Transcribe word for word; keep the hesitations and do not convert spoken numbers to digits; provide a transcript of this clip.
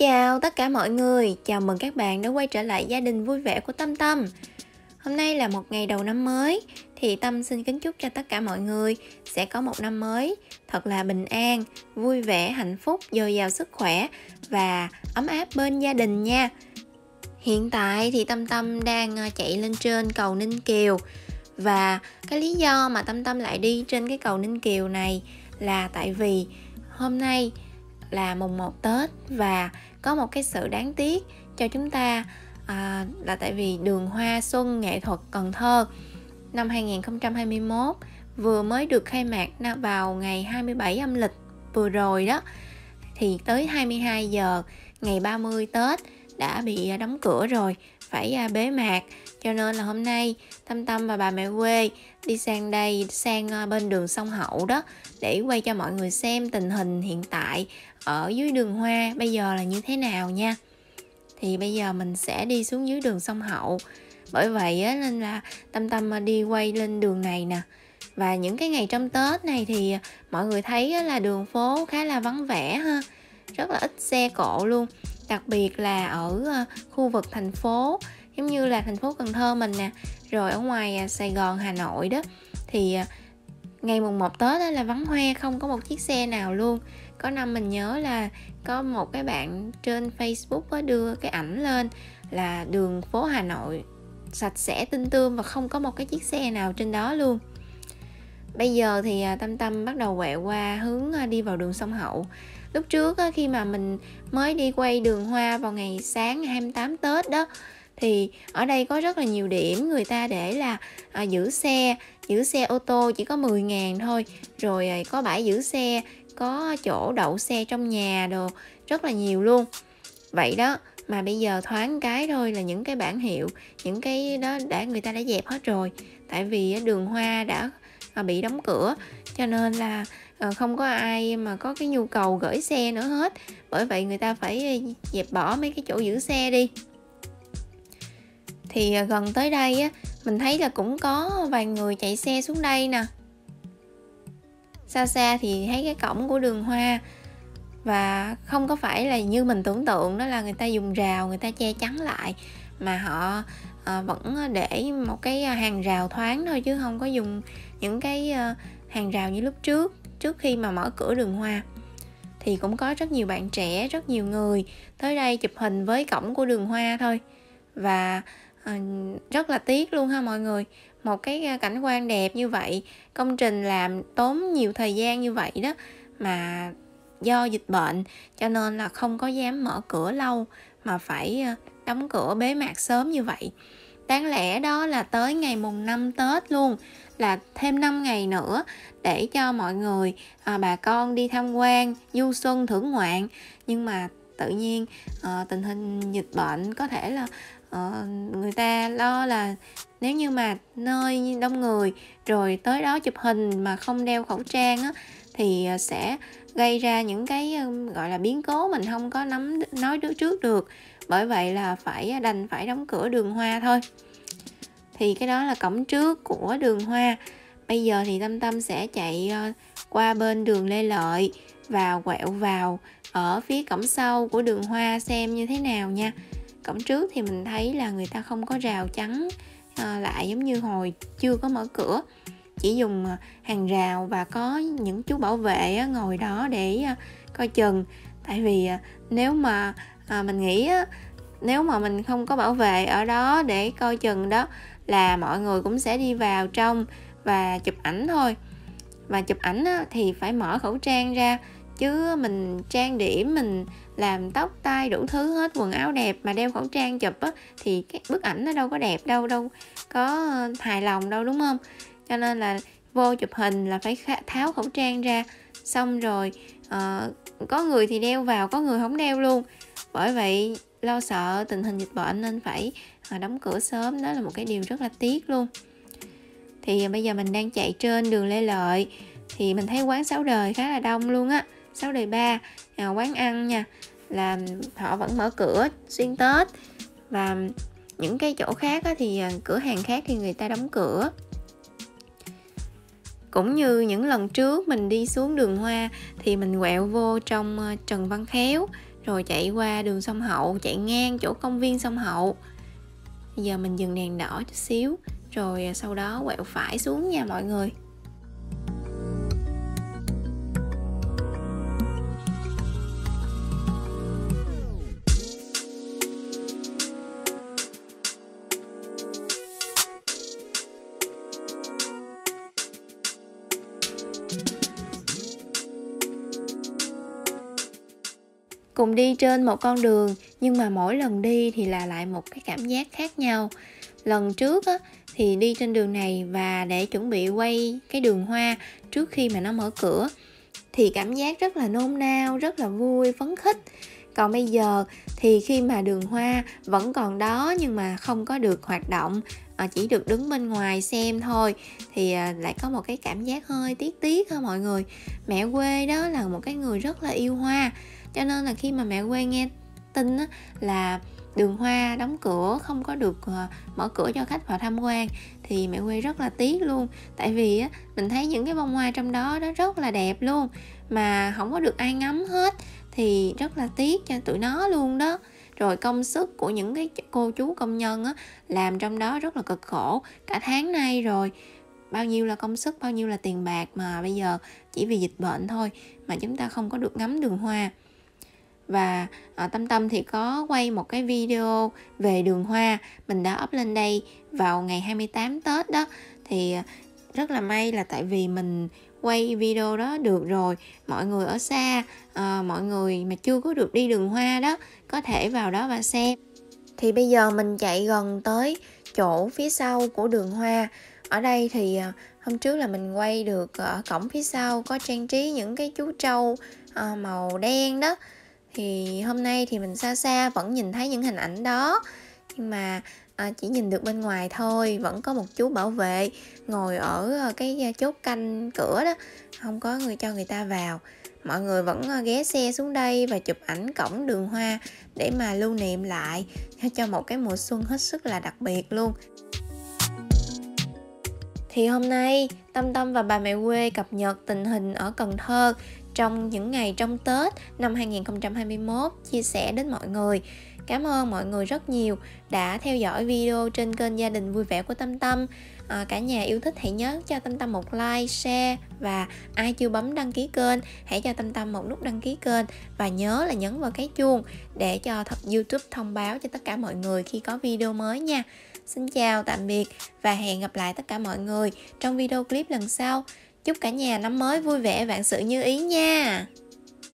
Chào tất cả mọi người, chào mừng các bạn đã quay trở lại Gia Đình Vui Vẻ Của Tâm Tâm. Hôm nay là một ngày đầu năm mới, thì Tâm xin kính chúc cho tất cả mọi người sẽ có một năm mới thật là bình an, vui vẻ, hạnh phúc, dồi dào sức khỏe và ấm áp bên gia đình nha. Hiện tại thì Tâm Tâm đang chạy lên trên cầu Ninh Kiều. Và cái lý do mà Tâm Tâm lại đi trên cái cầu Ninh Kiều này là tại vì hôm nay là mùng một Tết và có một cái sự đáng tiếc cho chúng ta à, là tại vì đường hoa xuân nghệ thuật Cần Thơ năm hai nghìn không trăm hai mươi mốt vừa mới được khai mạc vào ngày hai mươi bảy âm lịch vừa rồi đó, thì tới hai mươi hai giờ ngày ba mươi Tết đã bị đóng cửa rồi, phải bế mạc. Cho nên là hôm nay Tâm Tâm và bà mẹ quê đi sang đây, sang bên đường sông Hậu đó, để quay cho mọi người xem tình hình hiện tại ở dưới đường hoa bây giờ là như thế nào nha. Thì bây giờ mình sẽ đi xuống dưới đường sông Hậu. Bởi vậy á, nên là Tâm Tâm đi quay lên đường này nè. Và những cái ngày trong Tết này thì mọi người thấy là đường phố khá là vắng vẻ ha, rất là ít xe cộ luôn. Đặc biệt là ở khu vực thành phố, giống như là thành phố Cần Thơ mình nè, rồi ở ngoài Sài Gòn, Hà Nội đó, thì ngày mùng một Tết đó là vắng hoe, không có một chiếc xe nào luôn. Có năm mình nhớ là có một cái bạn trên Facebook đó đưa cái ảnh lên là đường phố Hà Nội sạch sẽ tinh tươm và không có một cái chiếc xe nào trên đó luôn. Bây giờ thì Tâm Tâm bắt đầu quẹo qua hướng đi vào đường sông Hậu. Lúc trước á, khi mà mình mới đi quay đường hoa vào ngày sáng hai mươi tám Tết đó, thì ở đây có rất là nhiều điểm người ta để là à, giữ xe, giữ xe ô tô chỉ có mười ngàn thôi. Rồi có bãi giữ xe, có chỗ đậu xe trong nhà đồ, rất là nhiều luôn. Vậy đó, mà bây giờ thoáng cái thôi là những cái bảng hiệu, những cái đó đã người ta đã dẹp hết rồi. Tại vì đường hoa đã bị đóng cửa, cho nên là không có ai mà có cái nhu cầu gửi xe nữa hết. Bởi vậy người ta phải dẹp bỏ mấy cái chỗ giữ xe đi. Thì gần tới đây á, mình thấy là cũng có vài người chạy xe xuống đây nè. Xa xa thì thấy cái cổng của đường hoa. Và không có phải là như mình tưởng tượng đó là người ta dùng rào, người ta che chắn lại, mà họ vẫn để một cái hàng rào thoáng thôi, chứ không có dùng những cái hàng rào như lúc trước, trước khi mà mở cửa đường hoa. Thì cũng có rất nhiều bạn trẻ, rất nhiều người tới đây chụp hình với cổng của đường hoa thôi. Và rất là tiếc luôn ha mọi người. Một cái cảnh quan đẹp như vậy, công trình làm tốn nhiều thời gian như vậy đó, mà do dịch bệnh cho nên là không có dám mở cửa lâu, mà phải đóng cửa bế mạc sớm như vậy. Đáng lẽ đó là tới ngày mùng năm Tết luôn, là thêm năm ngày nữa để cho mọi người, à, bà con đi tham quan, du xuân thưởng ngoạn. Nhưng mà tự nhiên à, tình hình dịch bệnh có thể là à, người ta lo là nếu như mà nơi đông người rồi tới đó chụp hình mà không đeo khẩu trang á, thì sẽ gây ra những cái gọi là biến cố mình không có nắm nói đứa trước được. Bởi vậy là phải đành phải đóng cửa đường hoa thôi. Thì cái đó là cổng trước của đường hoa. Bây giờ thì Tâm Tâm sẽ chạy qua bên đường Lê Lợi và quẹo vào ở phía cổng sau của đường hoa xem như thế nào nha. Cổng trước thì mình thấy là người ta không có rào chắn lại giống như hồi chưa có mở cửa, chỉ dùng hàng rào và có những chú bảo vệ ngồi đó để coi chừng. Tại vì nếu mà à, mình nghĩ á, nếu mà mình không có bảo vệ ở đó để coi chừng đó, là mọi người cũng sẽ đi vào trong và chụp ảnh thôi. Và chụp ảnh á, thì phải mở khẩu trang ra, chứ mình trang điểm, mình làm tóc, tai đủ thứ hết, quần áo đẹp mà đeo khẩu trang chụp á, thì cái bức ảnh nó đâu có đẹp đâu, đâu có hài lòng đâu, đúng không? Cho nên là vô chụp hình là phải tháo khẩu trang ra. Xong rồi à, có người thì đeo vào, có người không đeo luôn. Bởi vậy lo sợ tình hình dịch bệnh nên phải đóng cửa sớm, đó là một cái điều rất là tiếc luôn. Thì bây giờ mình đang chạy trên đường Lê Lợi, thì mình thấy quán Sáu Đời khá là đông luôn á. Sáu Đời ba à, quán ăn nha, là họ vẫn mở cửa xuyên Tết. Và những cái chỗ khác á, thì cửa hàng khác thì người ta đóng cửa. Cũng như những lần trước mình đi xuống đường hoa thì mình quẹo vô trong Trần Văn Khéo, rồi chạy qua đường sông Hậu, chạy ngang chỗ công viên sông Hậu. Bây giờ mình dừng đèn đỏ chút xíu, rồi sau đó quẹo phải xuống nha mọi người. Cùng đi trên một con đường, nhưng mà mỗi lần đi thì là lại một cái cảm giác khác nhau. Lần trước á, thì đi trên đường này và để chuẩn bị quay cái đường hoa trước khi mà nó mở cửa, thì cảm giác rất là nôn nao, rất là vui, phấn khích. Còn bây giờ thì khi mà đường hoa vẫn còn đó nhưng mà không có được hoạt động, chỉ được đứng bên ngoài xem thôi, thì lại có một cái cảm giác hơi tiếc tiếc ha mọi người. Mẹ quê đó là một cái người rất là yêu hoa, cho nên là khi mà mẹ quê nghe tin là đường hoa đóng cửa, không có được mở cửa cho khách vào tham quan, thì mẹ quê rất là tiếc luôn. Tại vì mình thấy những cái bông hoa trong đó nó rất là đẹp luôn, mà không có được ai ngắm hết, thì rất là tiếc cho tụi nó luôn đó. Rồi công sức của những cái cô chú công nhân á, làm trong đó rất là cực khổ cả tháng nay rồi, bao nhiêu là công sức, bao nhiêu là tiền bạc, mà bây giờ chỉ vì dịch bệnh thôi mà chúng ta không có được ngắm đường hoa. Và à, Tâm Tâm thì có quay một cái video về đường hoa, mình đã up lên đây vào ngày hai mươi tám Tết đó. Thì rất là may là tại vì mình quay video đó được rồi, mọi người ở xa, à, mọi người mà chưa có được đi đường hoa đó có thể vào đó và xem. Thì bây giờ mình chạy gần tới chỗ phía sau của đường hoa. Ở đây thì hôm trước là mình quay được ở cổng phía sau có trang trí những cái chú trâu à, màu đen đó. Thì hôm nay thì mình xa xa vẫn nhìn thấy những hình ảnh đó, nhưng mà à, chỉ nhìn được bên ngoài thôi. Vẫn có một chú bảo vệ ngồi ở cái chốt canh cửa đó, không có người cho người ta vào. Mọi người vẫn ghé xe xuống đây và chụp ảnh cổng đường hoa để mà lưu niệm lại cho một cái mùa xuân hết sức là đặc biệt luôn. Thì hôm nay Tâm Tâm và bà mẹ quê cập nhật tình hình ở Cần Thơ trong những ngày trong Tết năm hai nghìn không trăm hai mươi mốt, chia sẻ đến mọi người. Cảm ơn mọi người rất nhiều đã theo dõi video trên kênh Gia Đình Vui Vẻ Của Tâm Tâm. à, Cả nhà yêu thích hãy nhớ cho Tâm Tâm một like, share. Và ai chưa bấm đăng ký kênh, hãy cho Tâm Tâm một nút đăng ký kênh. Và nhớ là nhấn vào cái chuông để cho YouTube thông báo cho tất cả mọi người khi có video mới nha. Xin chào, tạm biệt và hẹn gặp lại tất cả mọi người trong video clip lần sau. Chúc cả nhà năm mới vui vẻ, vạn sự như ý nha.